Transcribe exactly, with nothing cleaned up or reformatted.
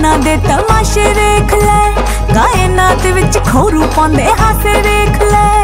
ना दे तमाशे देख ले, गाए नात विच खोरू पांदे हासे देख ले।